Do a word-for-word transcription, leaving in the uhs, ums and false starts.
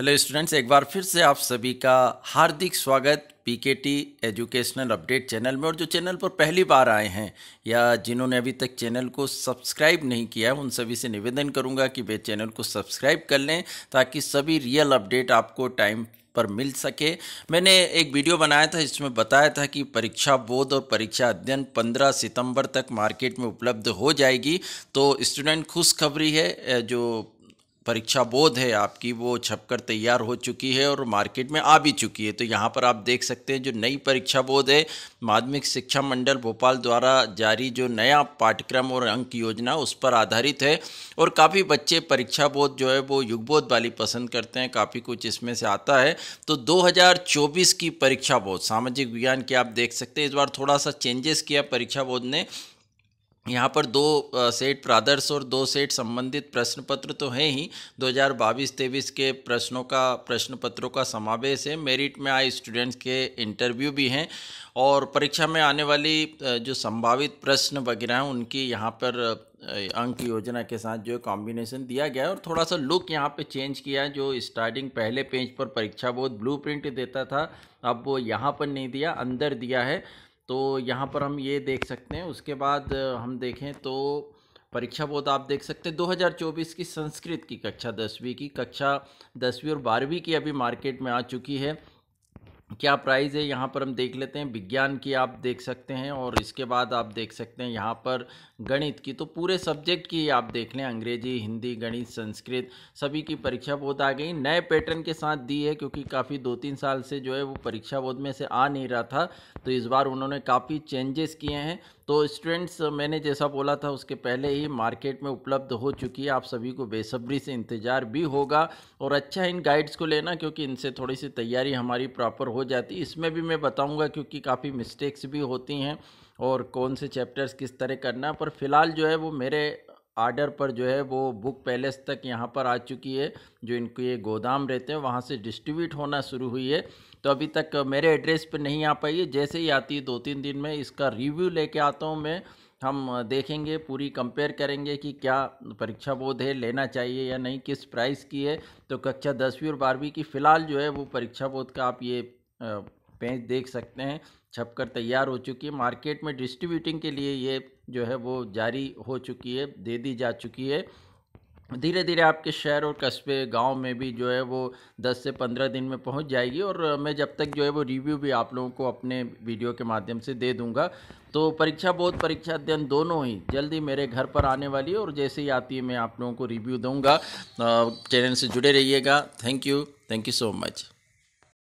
Hello students, एक बार फिर से आप सभी का हार्दिक स्वागत पीकेटी एजुकेशनल अपडेट चैनल में। और जो चैनल पर पहली बार आए हैं या जिन्होंने अभी तक चैनल को सब्सक्राइब नहीं किया है, उन सभी से निवेदन करूंगा कि वे चैनल को सब्सक्राइब कर लें ताकि सभी रियल अपडेट आपको टाइम पर मिल सके। मैंने एक वीडियो बनाया था, इसमें बताया था कि परीक्षा बोध और परीक्षा अध्ययन पंद्रह सितंबर तक मार्केट में उपलब्ध हो जाएगी। तो स्टूडेंट, खुशखबरी है, जो परीक्षा बोध है आपकी वो छपकर तैयार हो चुकी है और मार्केट में आ भी चुकी है। तो यहाँ पर आप देख सकते हैं जो नई परीक्षा बोध है, माध्यमिक शिक्षा मंडल भोपाल द्वारा जारी जो नया पाठ्यक्रम और अंक योजना उस पर आधारित है। और काफ़ी बच्चे परीक्षा बोध जो है वो युगबोध वाली पसंद करते हैं, काफ़ी कुछ इसमें से आता है। तो दो हज़ार चौबीस की परीक्षा बोध सामाजिक विज्ञान की आप देख सकते हैं, इस बार थोड़ा सा चेंजेस किया परीक्षा बोध ने। यहाँ पर दो सेट प्रादर्श और दो सेट संबंधित प्रश्न पत्र तो हैं ही, दो हज़ार बाईस तेईस के प्रश्नों का प्रश्न पत्रों का समावेश है। मेरिट में आए स्टूडेंट्स के इंटरव्यू भी हैं और परीक्षा में आने वाली जो संभावित प्रश्न वगैरह हैं उनकी यहाँ पर अंक योजना के साथ जो कॉम्बिनेशन दिया गया है। और थोड़ा सा लुक यहाँ पे चेंज किया है, जो स्टार्टिंग पहले पेज पर परीक्षा बोध ब्लूप्रिंट देता था अब वो यहाँ पर नहीं दिया, अंदर दिया है। तो यहाँ पर हम ये देख सकते हैं। उसके बाद हम देखें तो परीक्षा बोध आप देख सकते हैं दो हज़ार चौबीस की संस्कृत की कक्षा दसवीं की कक्षा दसवीं और बारहवीं की अभी मार्केट में आ चुकी है। क्या प्राइस है यहाँ पर हम देख लेते हैं। विज्ञान की आप देख सकते हैं और इसके बाद आप देख सकते हैं यहाँ पर गणित की। तो पूरे सब्जेक्ट की आप देख लें, अंग्रेजी, हिंदी, गणित, संस्कृत सभी की परीक्षा बोध आ गई। नए पैटर्न के साथ दी है क्योंकि काफ़ी दो तीन साल से जो है वो परीक्षा बोध में से आ नहीं रहा था, तो इस बार उन्होंने काफ़ी चेंजेस किए हैं। तो स्टूडेंट्स, मैंने जैसा बोला था उसके पहले ही मार्केट में उपलब्ध हो चुकी है। आप सभी को बेसब्री से इंतज़ार भी होगा और अच्छा इन गाइड्स को लेना क्योंकि इनसे थोड़ी सी तैयारी हमारी प्रॉपर हो जाती है। इसमें भी मैं बताऊंगा क्योंकि काफ़ी मिस्टेक्स भी होती हैं और कौन से चैप्टर्स किस तरह करना। पर फिलहाल जो है वो मेरे आर्डर पर जो है वो बुक पैलेस तक यहाँ पर आ चुकी है, जो इनके ये गोदाम रहते हैं वहाँ से डिस्ट्रीब्यूट होना शुरू हुई है। तो अभी तक मेरे एड्रेस पर नहीं आ पाई है, जैसे ही आती है दो तीन दिन में इसका रिव्यू लेके आता हूँ मैं। हम देखेंगे, पूरी कंपेयर करेंगे कि क्या परीक्षा बोध है, लेना चाहिए या नहीं, किस प्राइस की है। तो कक्षा दसवीं और बारहवीं की फ़िलहाल जो है वो परीक्षा बोध का आप ये पेज देख सकते हैं, छपकर तैयार हो चुकी है। मार्केट में डिस्ट्रीब्यूटिंग के लिए ये जो है वो जारी हो चुकी है, दे दी जा चुकी है। धीरे धीरे आपके शहर और कस्बे गांव में भी जो है वो दस से पंद्रह दिन में पहुंच जाएगी। और मैं जब तक जो है वो रिव्यू भी आप लोगों को अपने वीडियो के माध्यम से दे दूंगा। तो परीक्षा बोध, परीक्षा अध्ययन दोनों ही जल्दी मेरे घर पर आने वाली है और जैसे ही आती है मैं आप लोगों को रिव्यू दूँगा। चैनल से जुड़े रहिएगा। Thank you, thank you so much.